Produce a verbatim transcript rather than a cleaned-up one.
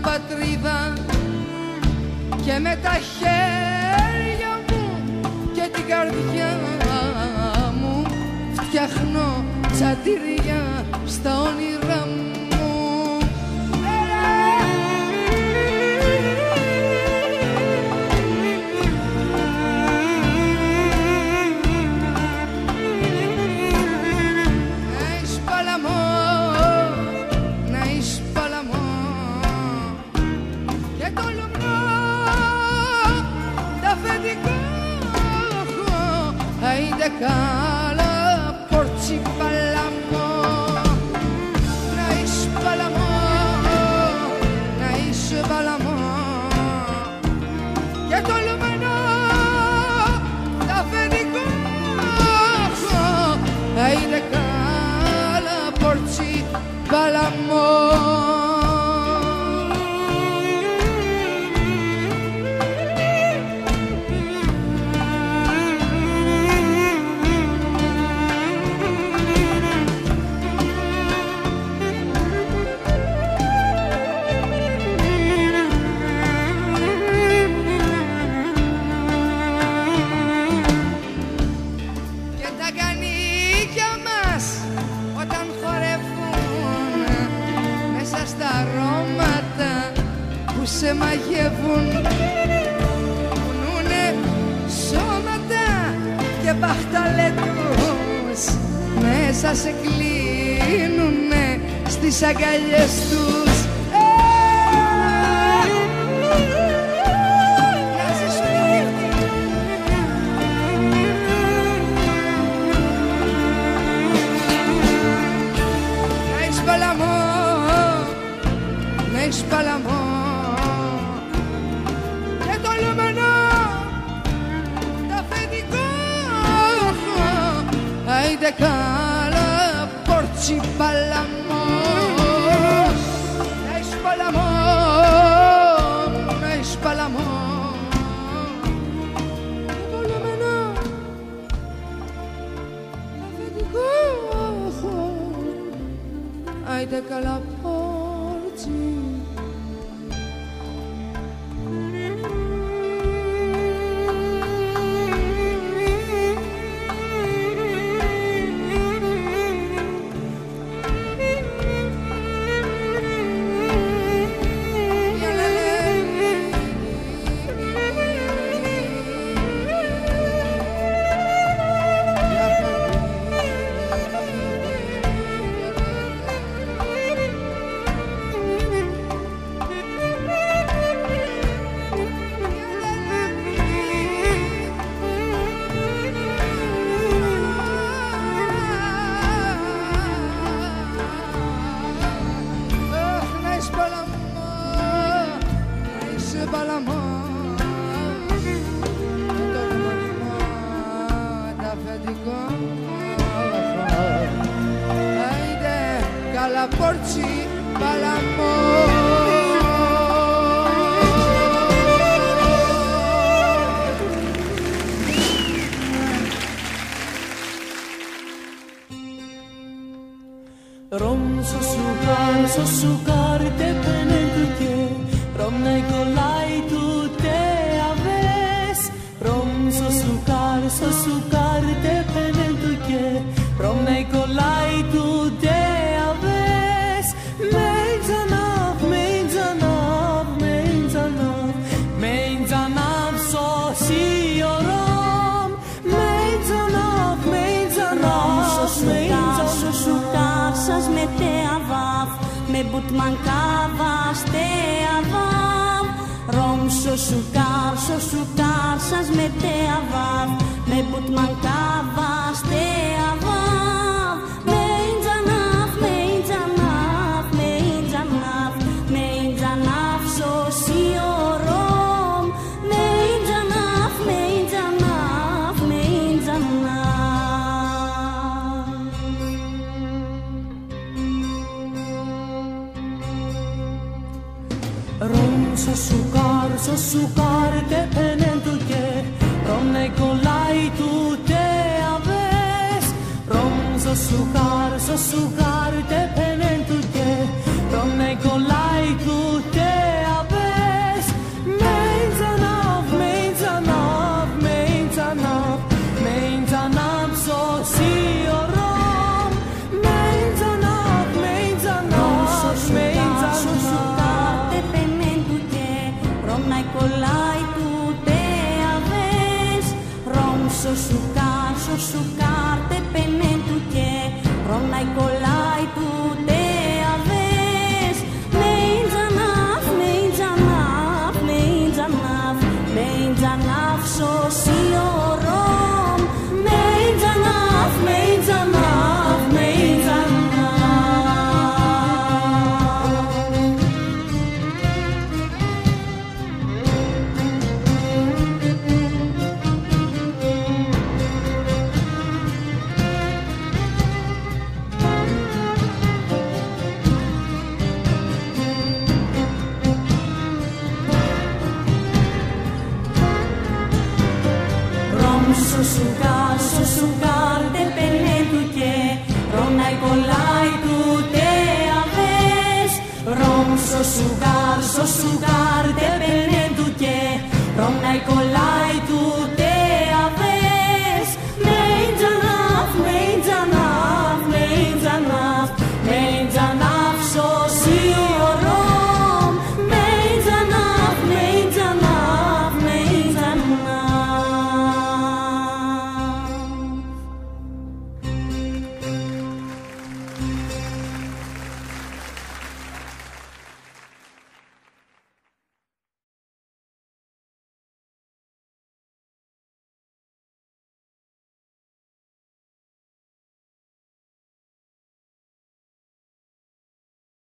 μια πατρίδα και με τα χέρια μου και την καρδιά μου φτιάχνω τσαντήρια στα όνειρά μου. Cala porci balamo, nais balamo, nais balamo. Και το λουμενό τα φεδικό, αίτε καλά πορτσι balamo. Σε μαγεύουν, κουνούνε σώματα και μπαχταλέτους, μέσα σε κλείνουνε στις αγκαλιές τους. Να έχεις παλαμό, να έχεις παλαμό. Άιντε καλά πόρτσι παλαμό, να είσαι παλαμό, να είσαι παλαμό. Και το λεμενό αφεντικό έχω, άιντε καλά πόρτσι. Porci balamo. Rom so sugar so sugar te pene tutte rom nei colai tutte aves rom so sugar so sugar te pene tutte rom nei colai tutte Ρόμσο σου κάρσο σου κάρσας με τε αβάβ, με μπουτμαν κάβας τε αβάβ. Με ίντζανάφ, με ίντζανάφ, με ίντζανάφ, με ίντζανάφ σωσί ο Ρόμ. Με ίντζανάφ, με ίντζανάφ, με ίντζανάφ. Ρόμσο σου κάρσο so sugar te penen tu ke rom nei kolai tu te aves rom so sugar so sugar te penen tu ke rom nei kolai tu te σου σου κάρτε πενέτου και ρολάει κολλάει του τε αβές. Μέιν τζανάφ, μέιν τζανάφ, μέιν τζανάφ, μέιν τζανάφ σωσιορόμ. Μέιν τζανάφ, μέιν τζανάφ, μέιν Σουσουκάρ, σουσουκάρ, τε πενέτου και ρονάει κολλάει του τε αβές. Ρομ, σουσουκάρ, σουσουκάρ, τε πενέτου και ρονάει κολλάει του τε αβές.